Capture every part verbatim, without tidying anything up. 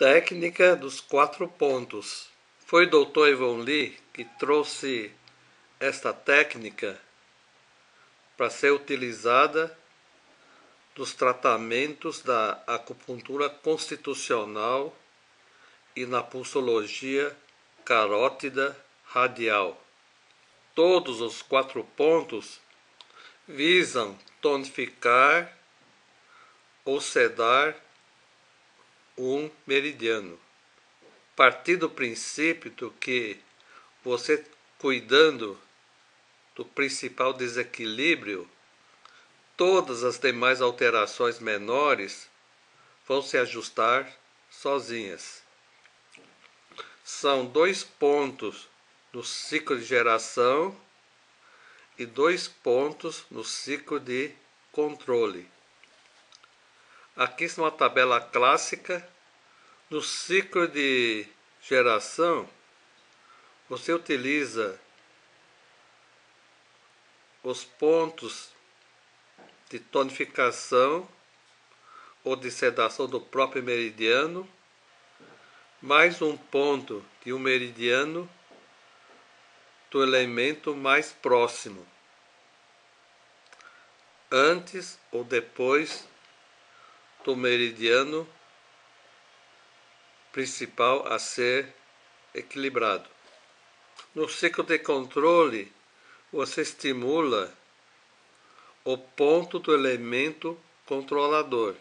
Técnica dos quatro pontos. Foi o doutor Ivan Lee que trouxe esta técnica para ser utilizada nos tratamentos da acupuntura constitucional e na pulsologia carótida radial. Todos os quatro pontos visam tonificar ou sedar um meridiano. Partir do princípio do que você, cuidando do principal desequilíbrio, todas as demais alterações menores vão se ajustar sozinhas. São dois pontos no ciclo de geração e dois pontos no ciclo de controle. Aqui está uma tabela clássica. No ciclo de geração, você utiliza os pontos de tonificação ou de sedação do próprio meridiano, mais um ponto de um meridiano do elemento mais próximo, antes ou depois do meridiano principal a ser equilibrado. No ciclo de controle, você estimula o ponto do elemento controlador.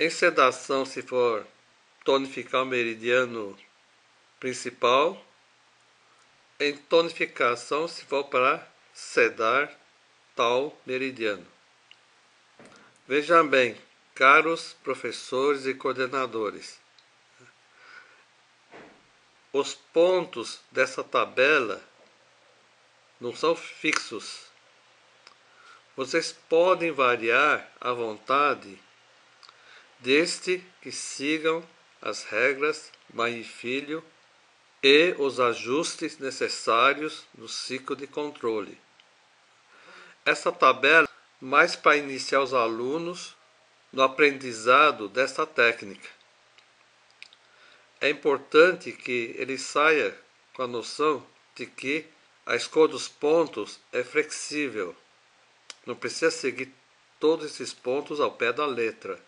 Em sedação, se for tonificar o meridiano principal, em tonificação, se for para sedar tal meridiano. Vejam bem, caros professores e coordenadores, os pontos dessa tabela não são fixos. Vocês podem variar à vontade, desde que sigam as regras mãe e filho e os ajustes necessários no ciclo de controle. Essa tabela é mais para iniciar os alunos no aprendizado desta técnica. É importante que ele saia com a noção de que a escolha dos pontos é flexível. Não precisa seguir todos esses pontos ao pé da letra.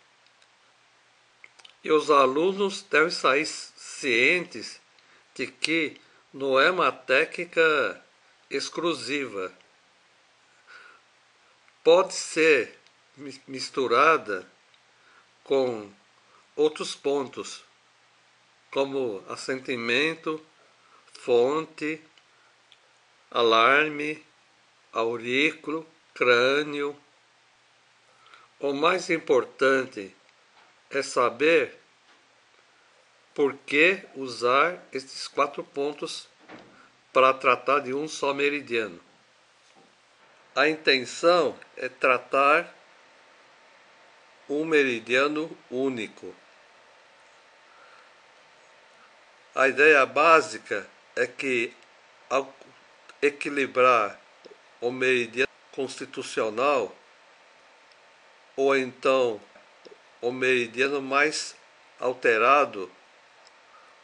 E os alunos devem sair cientes de que não é uma técnica exclusiva. Pode ser misturada com outros pontos, como assentimento, fonte, alarme, aurículo, crânio. O mais importante é saber por que usar estes quatro pontos para tratar de um só meridiano. A intenção é tratar um meridiano único. A ideia básica é que, ao equilibrar o meridiano constitucional, ou então o meridiano mais alterado,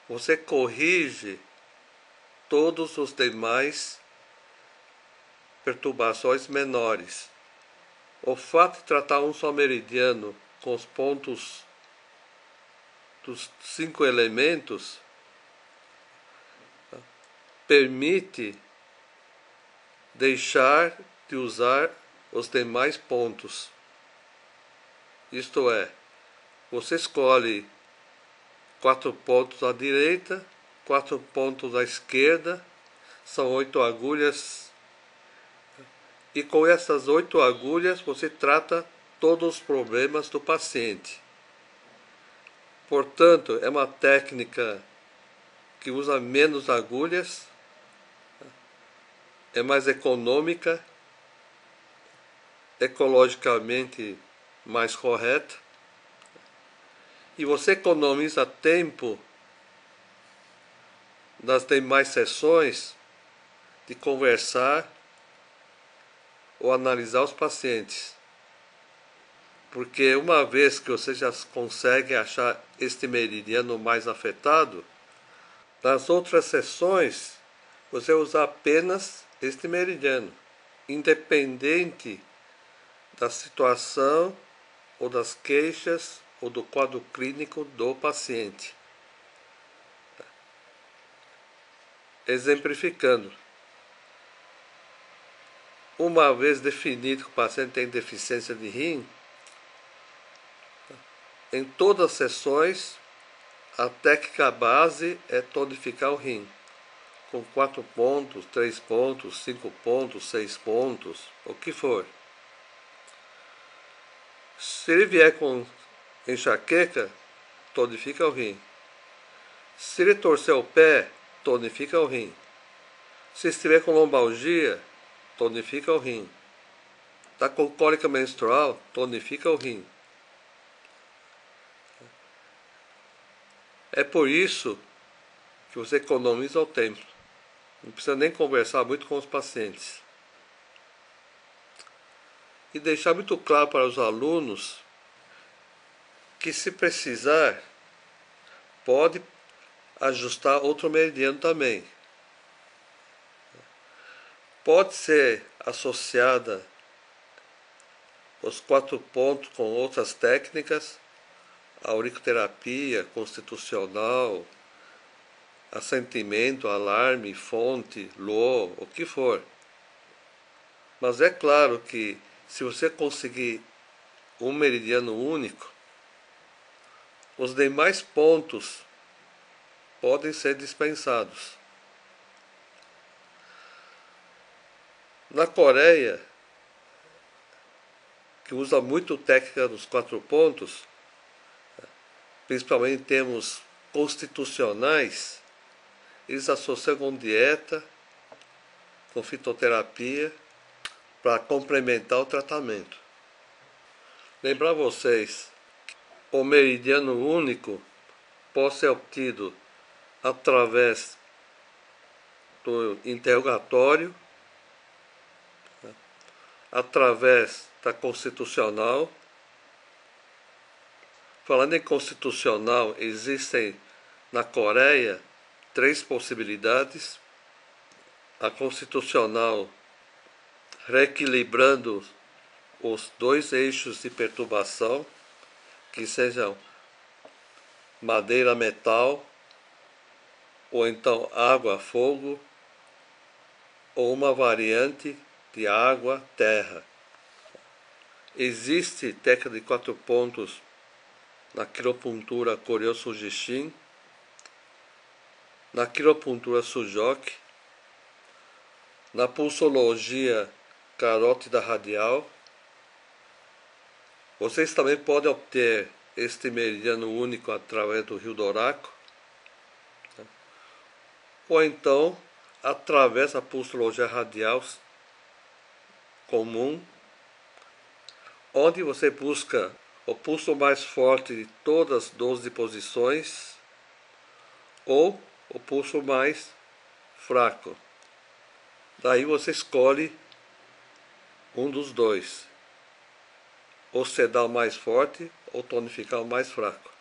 você corrige todos os demais perturbações menores. O fato de tratar um só meridiano com os pontos dos cinco elementos permite deixar de usar os demais pontos. Isto é, você escolhe quatro pontos à direita, quatro pontos à esquerda, são oito agulhas, e com essas oito agulhas você trata todos os problemas do paciente. Portanto, é uma técnica que usa menos agulhas, é mais econômica, ecologicamente mais correta, e você economiza tempo nas demais sessões de conversar ou analisar os pacientes. porque uma vez que vocês já conseguem achar este meridiano mais afetado, nas outras sessões você usa apenas este meridiano, independente da situação ou das queixas ou do quadro clínico do paciente. Exemplificando, uma vez definido que o paciente tem deficiência de rim, em todas as sessões, a técnica base é tonificar o rim, com quatro pontos, três pontos, cinco pontos, seis pontos, o que for. Se ele vier com enxaqueca, tonifica o rim. Se ele torcer o pé, tonifica o rim. Se estiver com lombalgia, tonifica o rim. Está com cólica menstrual, tonifica o rim. É por isso que você economiza o tempo. Não precisa nem conversar muito com os pacientes. E deixar muito claro para os alunos que, se precisar, pode ajustar outro meridiano também. Pode ser associada os quatro pontos com outras técnicas, a auriculoterapia constitucional, assentimento, alarme, fonte, lô, o que for. Mas é claro que, se você conseguir um meridiano único, os demais pontos podem ser dispensados. Na Coreia, que usa muito técnica dos quatro pontos, principalmente em termos constitucionais, eles associam com dieta, com fitoterapia, para complementar o tratamento. Lembrar vocês que o meridiano único pode ser obtido através do interrogatório, através da constitucional. Falando em constitucional, existem na Coreia três possibilidades. A constitucional reequilibrando os dois eixos de perturbação, que sejam madeira, metal, ou então água, fogo, ou uma variante de água, terra. Existe técnica de quatro pontos na quiropuntura Koryosujishin, na quiropuntura Sujok, na pulsologia carótida radial. Vocês também podem obter este meridiano único através do rio Doraco, ou então através da pulsologia radial comum, onde você busca o pulso mais forte de todas as doze posições ou o pulso mais fraco. Daí você escolhe um dos dois, ou sedar o mais forte ou tonificar o mais fraco.